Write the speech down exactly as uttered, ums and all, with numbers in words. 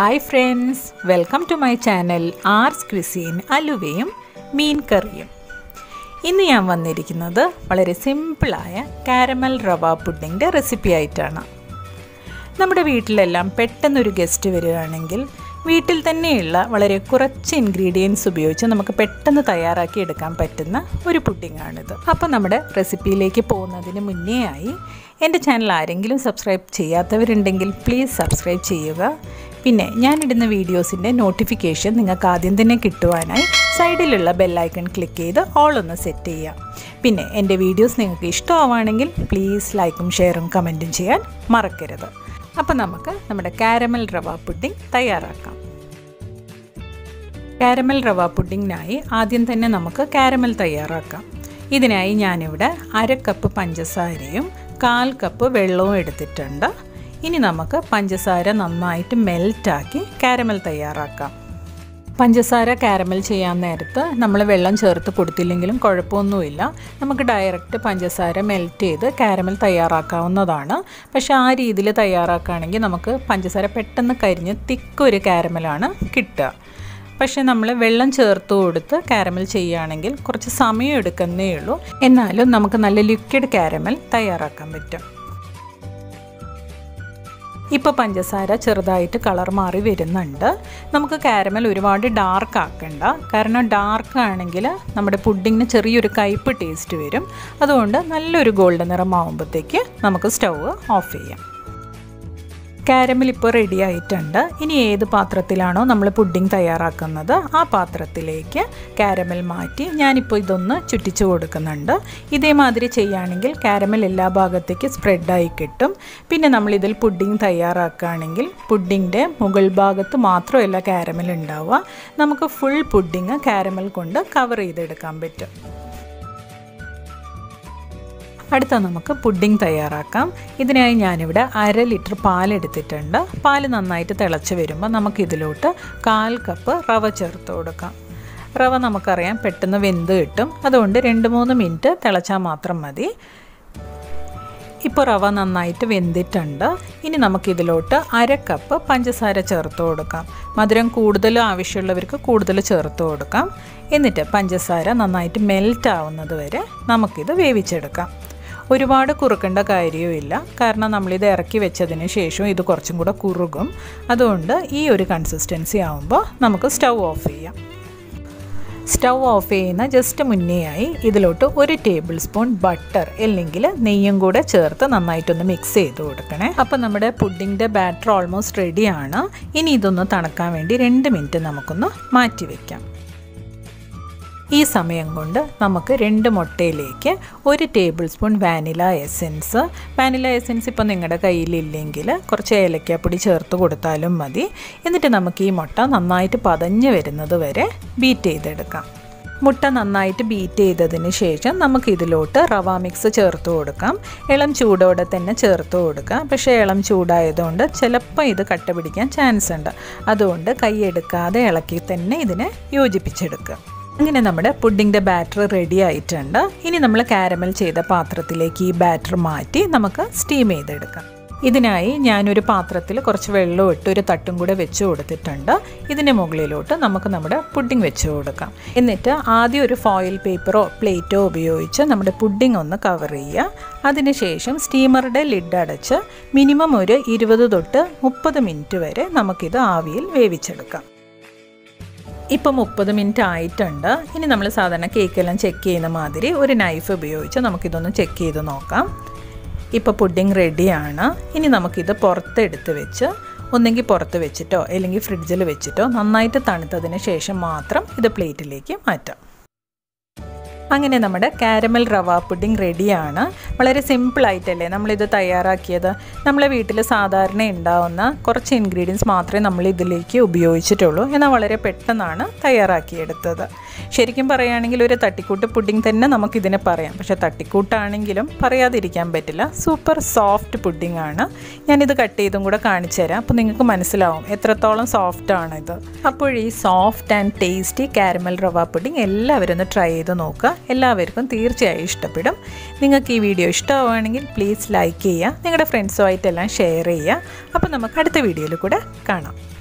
Hi friends, welcome to my channel R's Cuisine Aluveyum Mean Curry. ഇന്ന് ഞാൻ വന്നിരിക്കുന്നത് വളരെ സിമ്പിൾ ആയ കാരമൽ റവ പുഡിങ്ങിന്റെ റെസിപ്പി ആയിട്ടാണ്. നമ്മുടെ വീട്ടിലെല്ലാം പെട്ടെന്ന് ഒരു ഗസ്റ്റ് വരികയാണെങ്കിൽ വീട്ടിൽ തന്നെയുള്ള വളരെ കുറച്ച് ഇൻഗ്രീഡിയൻസ് ഉപയോഗിച്ച് നമുക്ക് പെട്ടെന്ന് തയ്യാറാക്കി എടുക്കാൻ പറ്റുന്ന ഒരു പുഡിംഗ് ആണിത്. അപ്പോൾ നമ്മുടെ റെസിപ്പിയിലേക്ക് പോകുന്നതിന് മുന്നേ ആയി എൻ്റെ ചാനൽ ആരെങ്കിലും സബ്സ്ക്രൈബ് ചെയ്യാത്തവരുണ്ടെങ്കിൽ പ്ലീസ് സബ്സ്ക്രൈബ് ചെയ്യുക. പിന്നെ ഞാനിടുന്ന വീഡിയോസിൻ്റെ നോട്ടിഫിക്കേഷൻ നിങ്ങൾക്ക് ആദ്യം തന്നെ കിട്ടുവാനായി സൈഡിലുള്ള ബെല്ലൈക്കൺ ക്ലിക്ക് ചെയ്ത് ഓൾ ഒന്ന് സെറ്റ് ചെയ്യാം. പിന്നെ എൻ്റെ വീഡിയോസ് നിങ്ങൾക്ക് ഇഷ്ടമാവുകയാണെങ്കിൽ പ്ലീസ് ലൈക്കും ഷെയറും കമൻറ്റും ചെയ്യാൻ മറക്കരുത്. അപ്പോൾ നമുക്ക് നമ്മുടെ കാരമൽ റവ പുഡിംഗ് തയ്യാറാക്കാം. കാരമൽ റവ പുഡിങ്ങിനായി ആദ്യം തന്നെ നമുക്ക് കാരമൽ തയ്യാറാക്കാം. ഇതിനായി ഞാനിവിടെ അര കപ്പ് പഞ്ചസാരയും കാൽ കപ്പ് വെള്ളവും എടുത്തിട്ടുണ്ട്. ഇനി നമുക്ക് പഞ്ചസാര നന്നായിട്ട് മെൽറ്റാക്കി കാരമൽ തയ്യാറാക്കാം. പഞ്ചസാര കാരമൽ ചെയ്യാൻ നേരത്ത് നമ്മൾ വെള്ളം ചേർത്ത് കൊടുത്തില്ലെങ്കിലും കുഴപ്പമൊന്നുമില്ല. നമുക്ക് ഡയറക്റ്റ് പഞ്ചസാര മെൽറ്റ് ചെയ്ത് കാരമൽ തയ്യാറാക്കാവുന്നതാണ്. പക്ഷേ ആ രീതിയിൽ തയ്യാറാക്കുകയാണെങ്കിൽ നമുക്ക് പഞ്ചസാര പെട്ടെന്ന് കരിഞ്ഞ് തിക്കൊരു കാരമലാണ് കിട്ടുക. പക്ഷേ നമ്മൾ വെള്ളം ചേർത്ത് കൊടുത്ത് കാരമൽ ചെയ്യുകയാണെങ്കിൽ കുറച്ച് സമയം എടുക്കുന്നേ ഉള്ളൂ. എന്നാലും നമുക്ക് നല്ല ലിക്വിഡ് കാരമൽ തയ്യാറാക്കാൻ പറ്റും. ഇപ്പോൾ പഞ്ചസാര ചെറുതായിട്ട് കളർ മാറി വരുന്നുണ്ട്. നമുക്ക് കാരമൽ ഒരുപാട് ഡാർക്ക് ആക്കണ്ട, കാരണം ഡാർക്ക് ആണെങ്കിൽ നമ്മുടെ പുഡിങ്ങിന് ചെറിയൊരു കയ്പ്പ് ടേസ്റ്റ് വരും. അതുകൊണ്ട് നല്ലൊരു ഗോൾഡൻ നിറമാവുമ്പോഴത്തേക്ക് നമുക്ക് സ്റ്റവ് ഓഫ് ചെയ്യാം. കാരമൽ ഇപ്പോൾ റെഡി ആയിട്ടുണ്ട്. ഇനി ഏത് പാത്രത്തിലാണോ നമ്മൾ പുഡിംഗ് തയ്യാറാക്കുന്നത് ആ പാത്രത്തിലേക്ക് കാരമൽ മാറ്റി ഞാനിപ്പോൾ ഇതൊന്ന് ചുറ്റിച്ചു കൊടുക്കുന്നുണ്ട്. ഇതേമാതിരി ചെയ്യുകയാണെങ്കിൽ കാരമൽ എല്ലാ ഭാഗത്തേക്ക് സ്പ്രെഡായി കിട്ടും. പിന്നെ നമ്മളിതിൽ പുഡിംഗ് തയ്യാറാക്കുകയാണെങ്കിൽ പുഡിങ്ങിൻ്റെ മുകൾ ഭാഗത്ത് മാത്രമല്ല കാരമൽ ഉണ്ടാവുക. നമുക്ക് ഫുൾ പുഡിംഗ് കാരമൽ കൊണ്ട് കവർ ചെയ്തെടുക്കാൻ പറ്റും. അടുത്ത നമുക്ക് പുഡിംഗ് തയ്യാറാക്കാം. ഇതിനായി ഞാനിവിടെ അര ലിറ്റർ പാലെടുത്തിട്ടുണ്ട്. പാൽ നന്നായിട്ട് തിളച്ച് വരുമ്പോൾ നമുക്കിതിലോട്ട് കാൽ കപ്പ് റവ ചേർത്ത് കൊടുക്കാം. റവ നമുക്കറിയാം പെട്ടെന്ന് വെന്ത് കിട്ടും. അതുകൊണ്ട് രണ്ട് മൂന്ന് മിനിറ്റ് തിളച്ചാൽ മാത്രം മതി. ഇപ്പോൾ റവ നന്നായിട്ട് വെന്തിട്ടുണ്ട്. ഇനി നമുക്കിതിലോട്ട് അര കപ്പ് പഞ്ചസാര ചേർത്ത് കൊടുക്കാം. മധുരം കൂടുതൽ ആവശ്യമുള്ളവർക്ക് കൂടുതൽ ചേർത്ത് കൊടുക്കാം. എന്നിട്ട് പഞ്ചസാര നന്നായിട്ട് മെൽറ്റ് ആവുന്നത് വരെ നമുക്കിത് വേവിച്ചെടുക്കാം. ഒരുപാട് കുറുക്കേണ്ട കാര്യവുമില്ല, കാരണം നമ്മളിത് ഇറക്കി വെച്ചതിന് ശേഷം ഇത് കുറച്ചും കൂടെ കുറുകും. അതുകൊണ്ട് ഈ ഒരു കൺസിസ്റ്റൻസി ആവുമ്പോൾ നമുക്ക് സ്റ്റൗ ഓഫ് ചെയ്യാം. സ്റ്റൗ ഓഫ് ചെയ്യുന്ന ജസ്റ്റ് മുന്നേയായി ഇതിലോട്ട് ഒരു ടേബിൾ സ്പൂൺ ബട്ടർ അല്ലെങ്കിൽ നെയ്യും കൂടെ ചേർത്ത് നന്നായിട്ടൊന്ന് മിക്സ് ചെയ്ത് കൊടുക്കണേ. അപ്പോൾ നമ്മുടെ പുഡിങ്ങിൻ്റെ ബാറ്റർ ഓൾമോസ്റ്റ് റെഡിയാണ്. ഇനി ഇതൊന്ന് തണുക്കാൻ വേണ്ടി രണ്ട് മിനിറ്റ് നമുക്കൊന്ന് മാറ്റി വയ്ക്കാം. ഈ സമയം കൊണ്ട് നമുക്ക് രണ്ട് മുട്ടയിലേക്ക് ഒരു tablespoon vanilla essence vanilla essence ഇപ്പോൾ നിങ്ങളുടെ കയ്യിലില്ലെങ്കിൽ കുറച്ച് ഏലക്കാപ്പൊടി ചേർത്ത് കൊടുത്താലും മതി. എന്നിട്ട് നമുക്ക് ഈ മുട്ട നന്നായിട്ട് പതഞ്ഞ് വരുന്നത് വരെ ബീറ്റ് ചെയ്തെടുക്കാം. മുട്ട നന്നായിട്ട് ബീറ്റ് ചെയ്തതിന് ശേഷം നമുക്കിതിലോട്ട് റവ മിക്സ് ചേർത്ത് കൊടുക്കാം. ഇളം ചൂടോടെ തന്നെ ചേർത്ത് കൊടുക്കാം. പക്ഷേ ഇളം ചൂടായതുകൊണ്ട് ചിലപ്പോൾ ഇത് കട്ട പിടിക്കാൻ ചാൻസ് ഉണ്ട്. അതുകൊണ്ട് കൈയെടുക്കാതെ ഇളക്കി തന്നെ ഇതിനെ യോജിപ്പിച്ചെടുക്കുക. അങ്ങനെ നമ്മുടെ പുഡിങ്ങിൻ്റെ ബാറ്റർ റെഡി ആയിട്ടുണ്ട്. ഇനി നമ്മൾ കാരമൽ ചെയ്ത പാത്രത്തിലേക്ക് ഈ ബാറ്റർ മാറ്റി നമുക്ക് സ്റ്റീം ചെയ്തെടുക്കാം. ഇതിനായി ഞാനൊരു പാത്രത്തിൽ കുറച്ച് വെള്ളം ഇട്ട് ഒരു തട്ടും കൂടെ വെച്ച് കൊടുത്തിട്ടുണ്ട്. ഇതിൻ്റെ മുകളിലോട്ട് നമുക്ക് നമ്മുടെ പുഡിംഗ് വെച്ച് കൊടുക്കാം. എന്നിട്ട് ആദ്യം ഒരു ഫോയിൽ പേപ്പറോ പ്ലേറ്റോ ഉപയോഗിച്ച് നമ്മുടെ പുഡിംഗ് ഒന്ന് കവർ ചെയ്യുക. അതിനുശേഷം സ്റ്റീമറുടെ ലിഡ് അടച്ച് മിനിമം ഒരു ഇരുപത് തൊട്ട് മുപ്പത് മിനിറ്റ് വരെ നമുക്കിത് ആവിയിൽ വേവിച്ചെടുക്കാം. ഇപ്പം മുപ്പത് മിനിറ്റ് ആയിട്ടുണ്ട്. ഇനി നമ്മൾ സാധാരണ കേക്കെല്ലാം ചെക്ക് ചെയ്യുന്ന മാതിരി ഒരു നൈഫ് ഉപയോഗിച്ച് നമുക്കിതൊന്ന് ചെക്ക് ചെയ്ത് നോക്കാം. ഇപ്പോൾ പുഡിംഗ് റെഡിയാണ്. ഇനി നമുക്കിത് പുറത്തെടുത്ത് വെച്ച് ഒന്നെങ്കിൽ പുറത്ത് വെച്ചിട്ടോ അല്ലെങ്കിൽ ഫ്രിഡ്ജിൽ വെച്ചിട്ടോ നന്നായിട്ട് തണുത്തതിന് ശേഷം മാത്രം ഇത് പ്ലേറ്റിലേക്ക് മാറ്റാം. അങ്ങനെ നമ്മുടെ കാരമൽ റവ പുഡിംഗ് റെഡിയാണ്. വളരെ സിമ്പിളായിട്ടല്ലേ നമ്മളിത് തയ്യാറാക്കിയത്. നമ്മളെ വീട്ടിൽ സാധാരണ ഉണ്ടാവുന്ന കുറച്ച് ഇൻഗ്രീഡിയൻസ് മാത്രമേ നമ്മൾ ഇതിലേക്ക് ഉപയോഗിച്ചിട്ടുള്ളൂ. എന്നാൽ വളരെ പെട്ടെന്നാണ് തയ്യാറാക്കിയെടുത്തത്. ശരിക്കും പറയുകയാണെങ്കിൽ ഒരു തട്ടിക്കൂട്ട് പുഡിംഗ് തന്നെ നമുക്കിതിനെ പറയാം. പക്ഷേ തട്ടിക്കൂട്ടാണെങ്കിലും പറയാതിരിക്കാൻ പറ്റില്ല. സൂപ്പർ സോഫ്റ്റ് പുഡിംഗ് ആണ്. ഞാനിത് കട്ട് ചെയ്തും കൂടെ കാണിച്ചു തരാം. അപ്പോൾ നിങ്ങൾക്ക് മനസ്സിലാവും എത്രത്തോളം സോഫ്റ്റ് ആണിത്. അപ്പോൾ ഈ സോഫ്റ്റ് ആൻഡ് ടേസ്റ്റി കാരമൽ റവ പുഡിംഗ് എല്ലാവരും ഒന്ന് ട്രൈ ചെയ്ത് നോക്കുക. എല്ലാവർക്കും തീർച്ചയായും ഇഷ്ടപ്പെടും. നിങ്ങൾക്ക് ഈ വീഡിയോ ഇഷ്ടമാവുകയാണെങ്കിൽ പ്ലീസ് ലൈക്ക് ചെയ്യുക. നിങ്ങളുടെ ഫ്രണ്ട്സുമായിട്ടെല്ലാം ഷെയർ ചെയ്യുക. അപ്പോൾ നമുക്ക് അടുത്ത വീഡിയോയിൽ കൂടെ കാണാം.